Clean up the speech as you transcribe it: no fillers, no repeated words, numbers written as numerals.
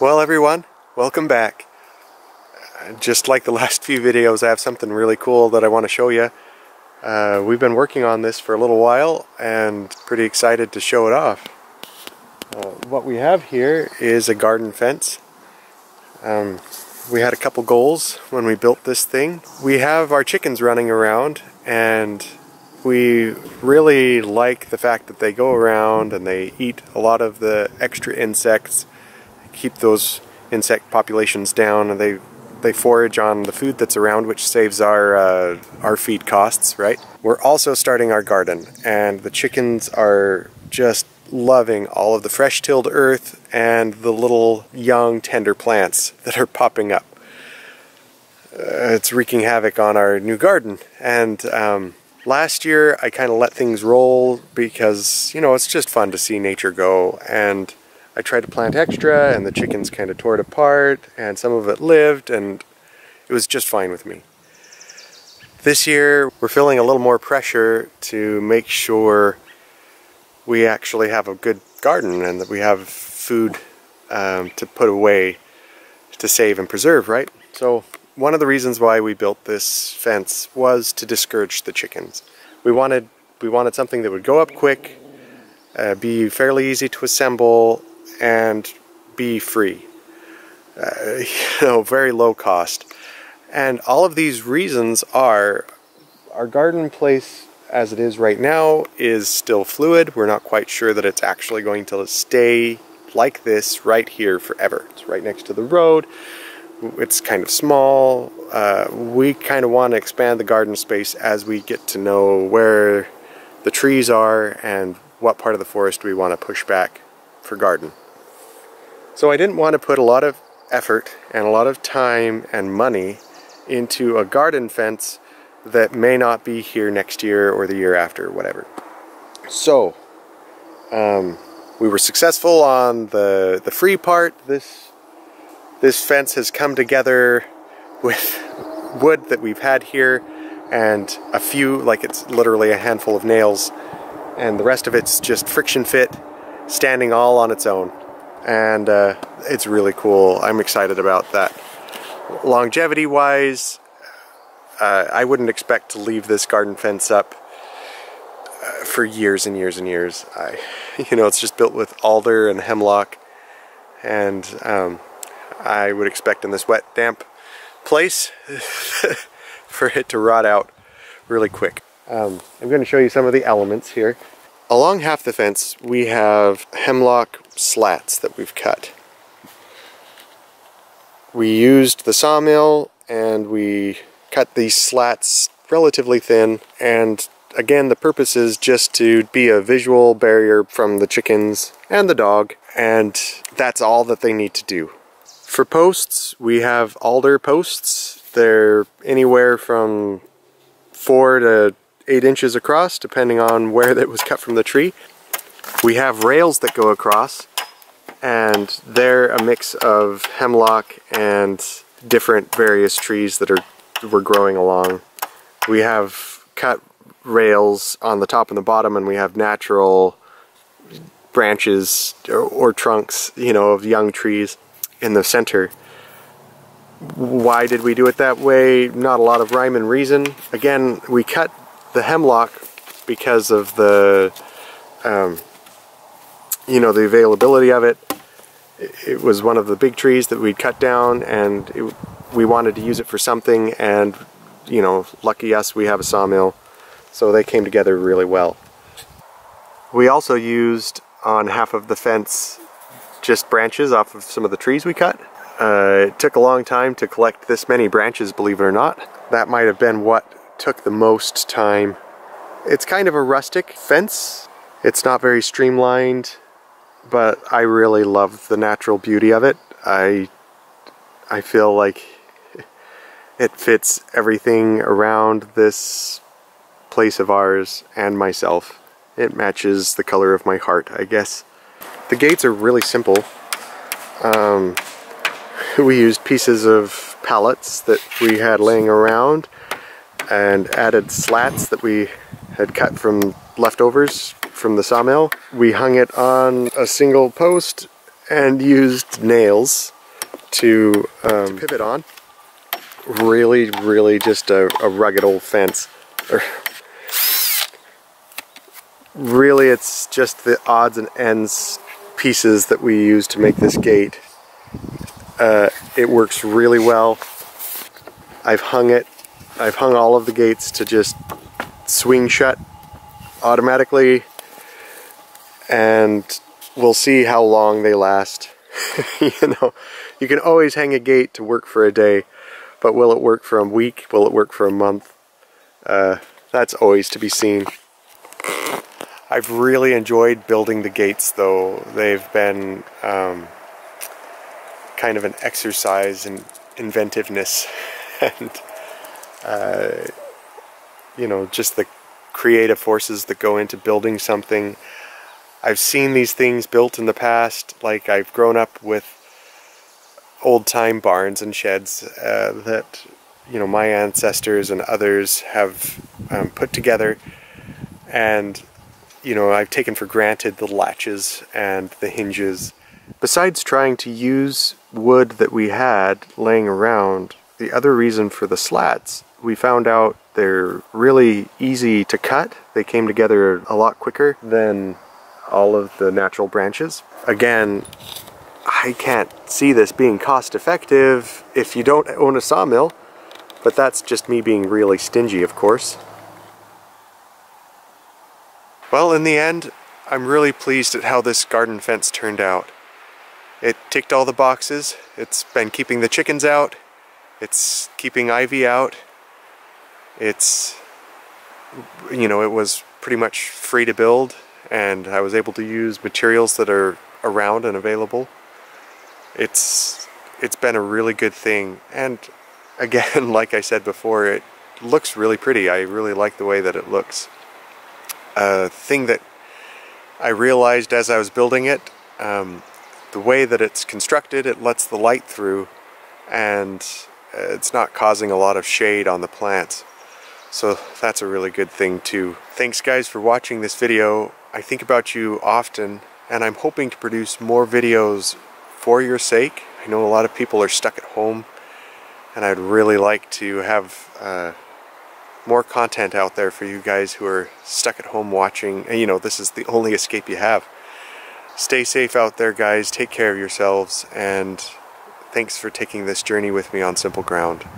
Well everyone, welcome back. Just like the last few videos, I have something really cool that I want to show you. We've been working on this for a little while and pretty excited to show it off. What we have here is a garden fence. We had a couple goals when we built this thing. We have our chickens running around and we really like the fact that they go around and they eat a lot of the extra insects, keep those insect populations down, and they forage on the food that's around, which saves our feed costs, right? We're also starting our garden, and the chickens are just loving all of the fresh tilled earth and the little young tender plants that are popping up. It's wreaking havoc on our new garden, and last year I kind of let things roll because, you know, it's just fun to see nature go, and I tried to plant extra and the chickens kind of tore it apart and some of it lived, and it was just fine with me. This year we're feeling a little more pressure to make sure we actually have a good garden and that we have food to put away to save and preserve, right? So one of the reasons why we built this fence was to discourage the chickens. We wanted something that would go up quick, be fairly easy to assemble, and be free, very low cost. And all of these reasons are, our garden place as it is right now is still fluid. We're not quite sure that it's actually going to stay like this right here forever. It's right next to the road, it's kind of small. We kind of want to expand the garden space as we get to know where the trees are and what part of the forest we want to push back for garden. So I didn't want to put a lot of effort and a lot of time and money into a garden fence that may not be here next year or the year after, whatever. So we were successful on the free part. This fence has come together with wood that we've had here and a few, like, it's literally a handful of nails, and the rest of it's just friction fit, standing all on its own. And it's really cool. I'm excited about that. Longevity wise, I wouldn't expect to leave this garden fence up for years and years and years. It's just built with alder and hemlock, and I would expect in this wet, damp place for it to rot out really quick. I'm going to show you some of the elements here. Along half the fence we have hemlock slats that we've cut. We used the sawmill and we cut these slats relatively thin, and again the purpose is just to be a visual barrier from the chickens and the dog, and that's all that they need to do. For posts, we have alder posts. They're anywhere from 4 to 8 inches across, depending on where that was cut from the tree. We have rails that go across, and they're a mix of hemlock and different various trees that were growing along. We have cut rails on the top and the bottom, and we have natural branches or trunks, of young trees in the center. Why did we do it that way? Not a lot of rhyme and reason. Again, we cut the hemlock because of the the availability of it. It was one of the big trees that we'd cut down, and we wanted to use it for something, and lucky us, we have a sawmill, so they came together really well. We also used on half of the fence just branches off of some of the trees we cut. It took a long time to collect this many branches, believe it or not. That might have been what took the most time. It's kind of a rustic fence. It's not very streamlined, but I really love the natural beauty of it. I feel like it fits everything around this place of ours and myself. It matches the color of my heart, I guess. The gates are really simple. We used pieces of pallets that we had laying around and added slats that we had cut from leftovers from the sawmill. We hung it on a single post and used nails to pivot on. Really just a rugged old fence. Really, it's just the odds and ends pieces that we use to make this gate. It works really well. I've hung all of the gates to just swing shut automatically, and we'll see how long they last. You know, you can always hang a gate to work for a day, but will it work for a week? Will it work for a month? That's always to be seen. I've really enjoyed building the gates, though. They've been kind of an exercise in inventiveness and you know, just the creative forces that go into building something. I've seen these things built in the past. Like, I've grown up with old-time barns and sheds that, you know, my ancestors and others have put together, and, you know, I've taken for granted the latches and the hinges. Besides trying to use wood that we had laying around, the other reason for the slats, we found out they're really easy to cut. They came together a lot quicker than all of the natural branches. Again, I can't see this being cost effective if you don't own a sawmill, but that's just me being really stingy, of course. Well, in the end, I'm really pleased at how this garden fence turned out. It ticked all the boxes. It's been keeping the chickens out. It's keeping ivy out. It's, you know, it was pretty much free to build, and I was able to use materials that are around and available. It's been a really good thing, and again, like I said before, it looks really pretty. I really like the way that it looks. A thing that I realized as I was building it, the way that it's constructed, it lets the light through, and it's not causing a lot of shade on the plants. So that's a really good thing too. Thanks guys for watching this video. I think about you often, and I'm hoping to produce more videos for your sake. I know a lot of people are stuck at home, and I'd really like to have more content out there for you guys who are stuck at home watching. And you know, this is the only escape you have. Stay safe out there, guys. Take care of yourselves, and thanks for taking this journey with me on Simple Ground.